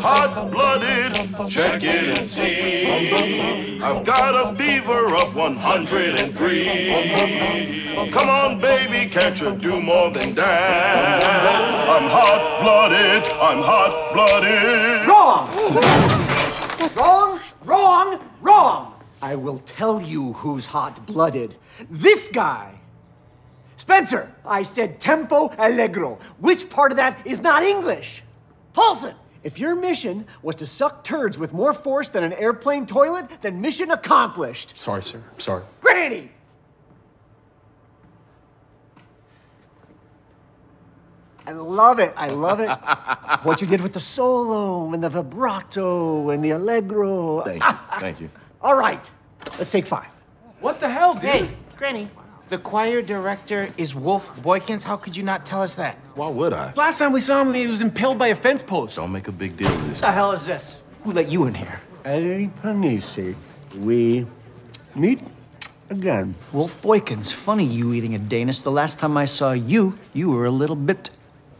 Hot-blooded, check it and see. I've got a fever of 103. Come on, baby, can't you do more than that? I'm hot-blooded, I'm hot-blooded. Wrong! Wrong, wrong, wrong! I will tell you who's hot-blooded. This guy! Spencer, I said tempo allegro. Which part of that is not English? Paulson, if your mission was to suck turds with more force than an airplane toilet, then mission accomplished. Sorry, sir. Sorry. Granny! I love it. I love it. What you did with the solo and the vibrato and the allegro. Thank you. Thank you. All right. Let's take five. What the hell, dude? Hey, Granny. The choir director is Wolf Boykins. How could you not tell us that? Why would I? Last time we saw him, he was impaled by a fence post. Don't make a big deal of this. What the hell is this? Who let you in here? Eddie Penisi, we meet again. Wolf Boykins, funny you eating a Danish. The last time I saw you, you were a little bit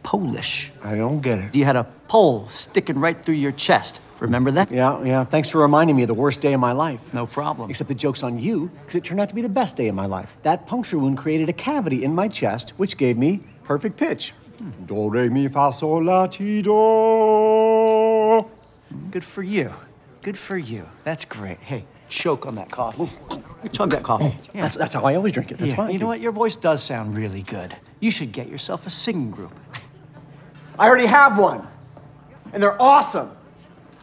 Polish. I don't get it. You had a pole sticking right through your chest. Remember that? Yeah. Thanks for reminding me of the worst day of my life. No problem. Except the joke's on you, because it turned out to be the best day of my life. That puncture wound created a cavity in my chest, which gave me perfect pitch. Do, re, mi, fa, sol, la, ti, do. Good for you. Good for you. That's great. Hey, choke on that coffee. Chug that coffee. Yeah. That's how I always drink it. That's fine. You know what? Your voice does sound really good. You should get yourself a singing group. I already have one, and they're awesome.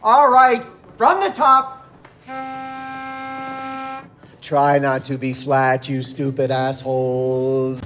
All right, from the top. Try not to be flat, you stupid assholes.